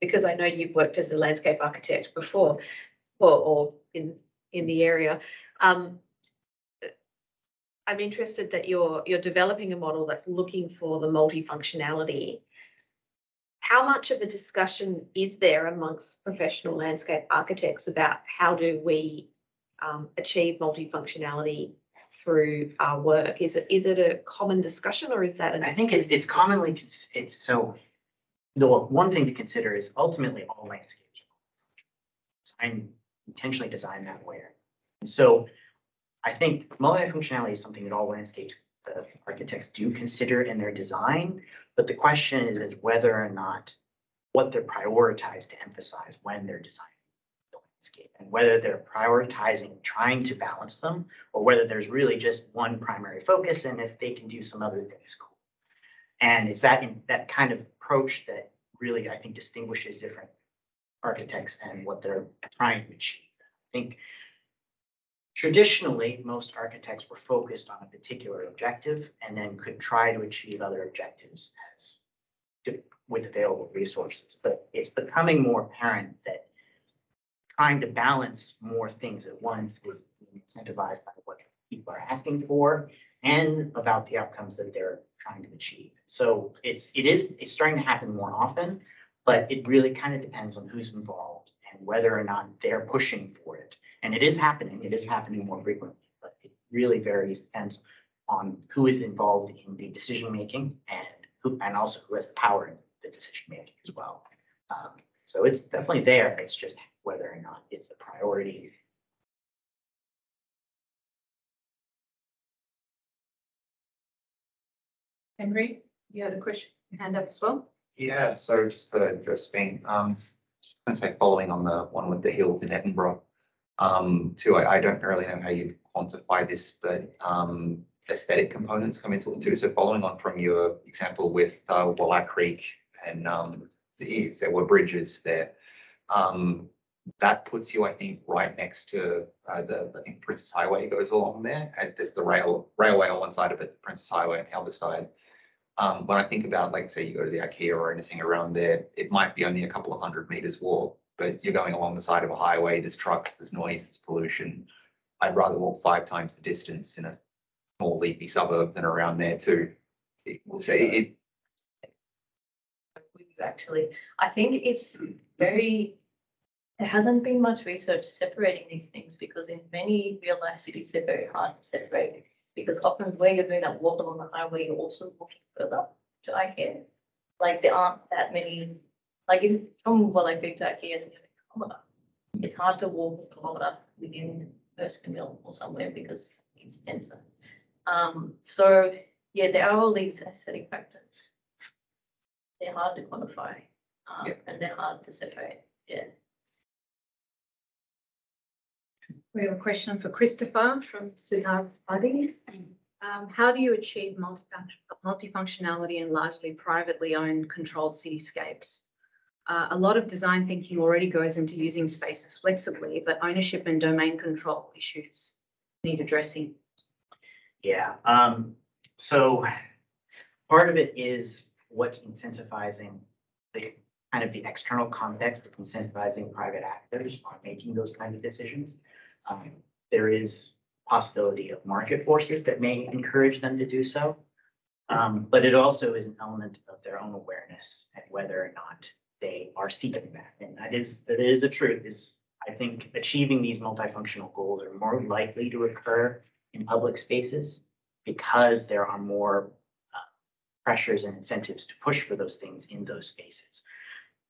because I know you've worked as a landscape architect before, or in the area. I'm interested that you're developing a model that's looking for the multifunctionality. How much of a discussion is there amongst professional landscape architects about how do we achieve multifunctionality through our work? Is it a common discussion, or is that an... I think it's commonly, it's so... The one thing to consider is ultimately all landscapes are intentionally designed that way. And so I think multifunctionality is something that all landscapes architects do consider in their design, but the question is whether or not what they're prioritized to emphasize when they're designing the landscape, and whether they're prioritizing trying to balance them, or whether there's really just one primary focus, and if they can do some other things, cool. And it's that kind of approach that really, I think, distinguishes different architects and what they're trying to achieve. I think traditionally, most architects were focused on a particular objective and then could try to achieve other objectives with available resources. But it's becoming more apparent that trying to balance more things at once is being incentivized by what people are asking for and about the outcomes that they're trying to achieve. So it's starting to happen more often, but it really kind of depends on who's involved and whether or not they're pushing for it. And it is happening more frequently, but it really varies, depends on who is involved in the decision making and also who has the power in the decision making as well. So it's definitely there. It's just whether or not it's a priority. Henry, you had a question, hand up as well. Yeah, so just for Josephine, and say following on the one with the hills in Edinburgh, too, I don't really know how you quantify this, but aesthetic components come into it too. So following on from your example with Walla Creek and there were bridges there, that puts you, I think, right next to I think Princes Highway goes along there. There's the railway on one side of it, Princes Highway on the other side. When I think about, like, say you go to the IKEA or anything around there, it might be only a couple of 100 meters walk, but you're going along the side of a highway, there's trucks, there's noise, there's pollution. I'd rather walk 5 times the distance in a small leafy suburb than around there too. Actually, I think it's very... There hasn't been much research separating these things, because in many real life cities, they're very hard to separate, because often where you're doing that walk along the highway, you're also walking further to IKEA. Like there aren't that many, like from Wallacreek to IKEA is a kilometre. It's hard to walk a kilometre within Erskine Mill or somewhere because it's denser. So yeah, there are all these aesthetic factors. They're hard to quantify and they're hard to separate. Yeah. We have a question for Christopher from Siddharth Padi. How do you achieve multifunctionality in largely privately owned controlled cityscapes? A lot of design thinking already goes into using spaces flexibly, but ownership and domain control issues need addressing? Yeah, so part of it is what's incentivizing the kind of the external context of incentivizing private actors on making those kind of decisions. There is possibility of market forces that may encourage them to do so, but it also is an element of their own awareness and whether or not they are seeking that. And that is the truth. Is I think achieving these multifunctional goals are more likely to occur in public spaces because there are more pressures and incentives to push for those things in those spaces.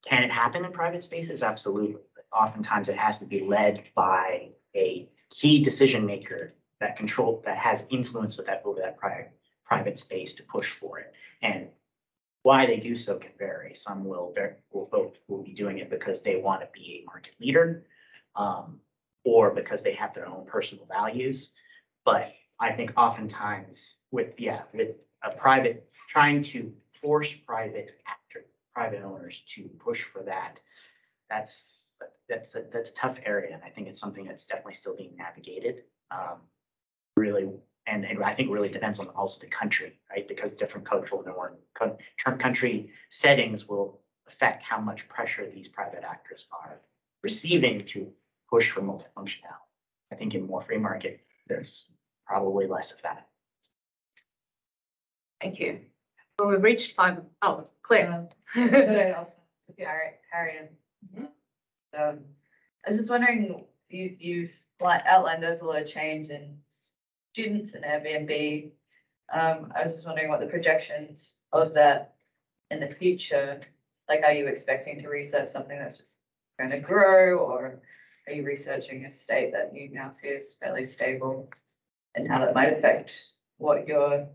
Can it happen in private spaces? Absolutely. But oftentimes it has to be led by a key decision maker that control, that has influence of that over that private space to push for it. And why they do so can vary. Some will be doing it because they want to be a market leader, or because they have their own personal values. But I think oftentimes trying to force private owners to push for that, that's a tough area, and I think it's something that's definitely still being navigated. Really, and I think really depends on also the country, right? Because different cultural norms, country settings will affect how much pressure these private actors are receiving to push for multifunctionality. I think in more free market, there's probably less of that. Thank you. Well, we've reached 5. Oh, Claire. Parianne. I was just wondering, you've outlined there's a lot of change in students and Airbnb. I was just wondering what the projections of that in the future, like, are you expecting to research something that's just going to grow, or are you researching a state that you now see as fairly stable and how that might affect what your,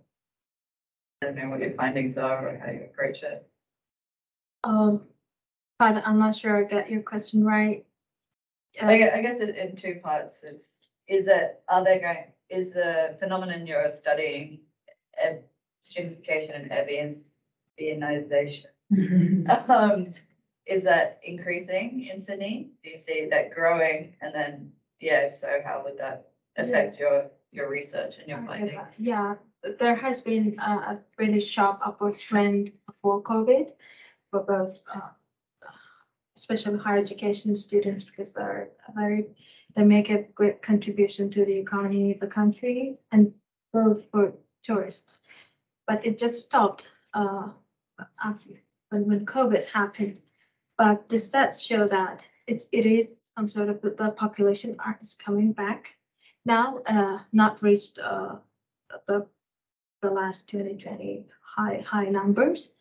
I don't know, what your findings are or how you approach it? But I'm not sure I get your question right. I guess in two parts. Is the phenomenon you're studying, gentrification and Airbnbization, is that increasing in Sydney? Do you see that growing? And then, yeah, if so, how would that affect your research and your findings? Yeah, there has been a really sharp upward trend before COVID for both. Especially higher education students, because they make a great contribution to the economy of the country, and both for tourists. But it just stopped when COVID happened. But the stats show that it is some sort of, the population is coming back now, not reached the last 2020 high numbers,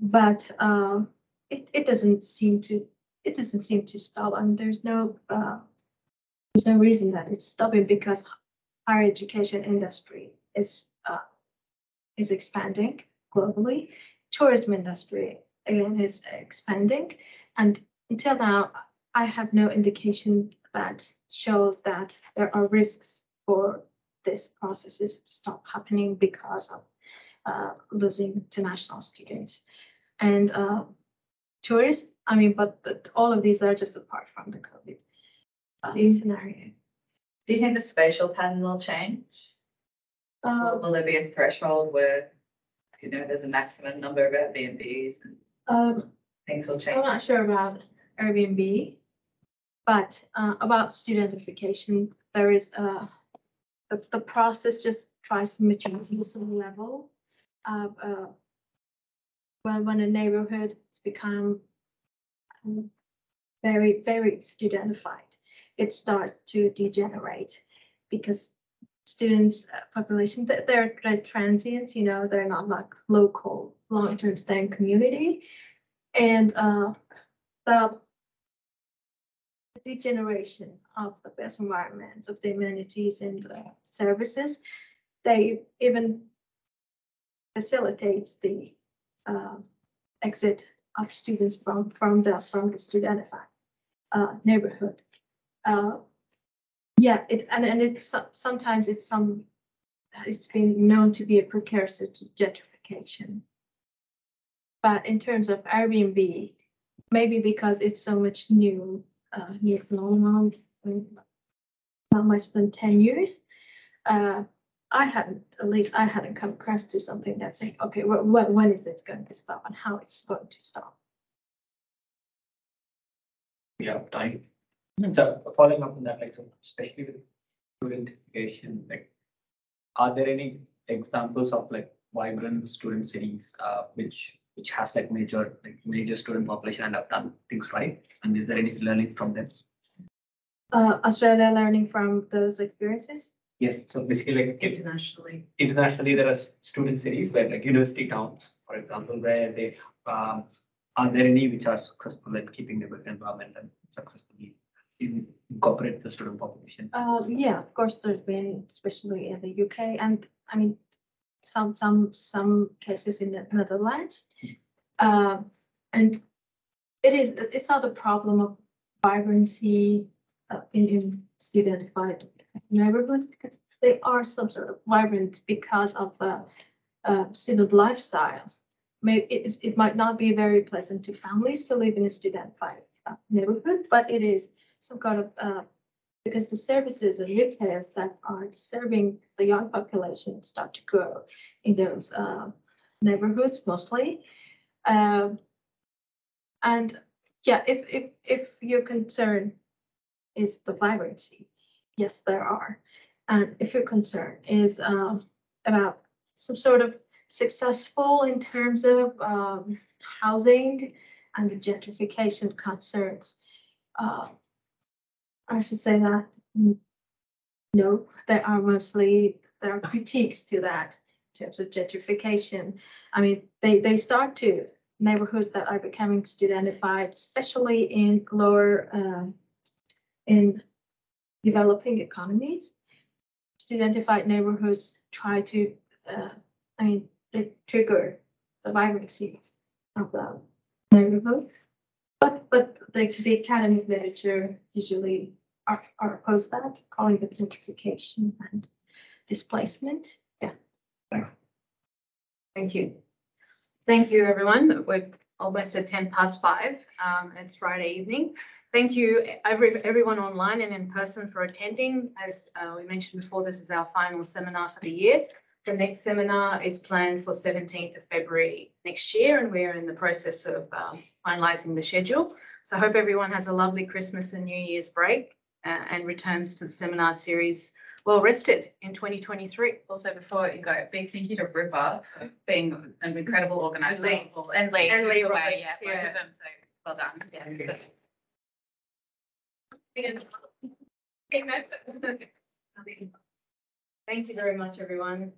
but. It doesn't seem to stop, and there's no reason that it's stopping, because higher education industry is expanding globally. Tourism industry again is expanding, and until now I have no indication that shows that there are risks for these processes stop happening because of losing international students and. Tourists, I mean, but all of these are just apart from the COVID scenario. Do you think the spatial pattern will change? Will there be a threshold where, you know, there's a maximum number of Airbnbs and things will change? I'm not sure about Airbnb, but about studentification, there is the process just tries to mature to some level. When a neighborhood has become very, very studentified, it starts to degenerate because students' population, they're transient, you know, they're not like local, long-term staying community. And the degeneration of the best environment, of the amenities and services, they even facilitates the exit of students from the studentified neighborhood. Yeah, it's been known to be a precursor to gentrification. But in terms of Airbnb, maybe because it's so much new phenomenon, not much than 10 years, I hadn't come across to something that saying, okay, when is it going to stop and how it's going to stop. Yeah, so following up on that, like, so especially with studentification, like, are there any examples of like vibrant student cities which has like major student population and have done things right? And is there any learning from them? Australia learning from those experiences? Yes, so basically like internationally there are student cities where like university towns, for example, where they are there any which are successful at keeping the work environment and successfully incorporate the student population? Yeah, of course there's been, especially in the UK, and I mean some cases in the Netherlands, and it's not a problem of vibrancy in studentified neighborhoods, because they are some sort of vibrant because of the student lifestyles. Maybe it might not be very pleasant to families to live in a studentified neighborhood, but it is some kind of because the services and retails that are serving the young population start to grow in those neighborhoods mostly, and yeah, if your concern is the vibrancy, yes, there are, and if your concern is about some sort of successful in terms of housing and the gentrification concerns, I should say that no, there are critiques to that in terms of gentrification. I mean, they start to neighborhoods that are becoming studentified, especially in lower in developing economies. Studentified neighborhoods try to, they trigger the vibrancy of the neighborhood. But the academic literature usually are opposed that, calling it gentrification and displacement. Yeah. Thanks. Thank you. Thank you, everyone. We're almost at 10 past 5. It's Friday evening. Thank you, everyone online and in person for attending. As we mentioned before, this is our final seminar for the year. The next seminar is planned for 17th of February next year, and we're in the process of finalising the schedule. So I hope everyone has a lovely Christmas and New Year's break and returns to the seminar series well rested in 2023. Also, before you go, big thank you to Rupa for being an incredible organiser. And Lee Roper, yeah, both of them, so well done. Yeah. Thank you very much, everyone.